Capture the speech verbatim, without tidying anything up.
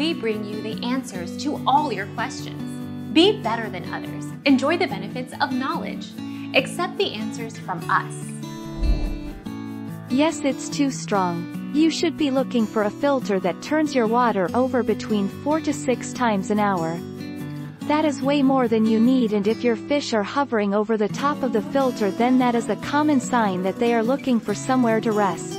we bring you the answers to all your questions. Be better than others. Enjoy the benefits of knowledge. Accept the answers from us. Yes, it's too strong. You should be looking for a filter that turns your water over between four to six times an hour. That is way more than you need, and if your fish are hovering over the top of the filter, then that is a common sign that they are looking for somewhere to rest.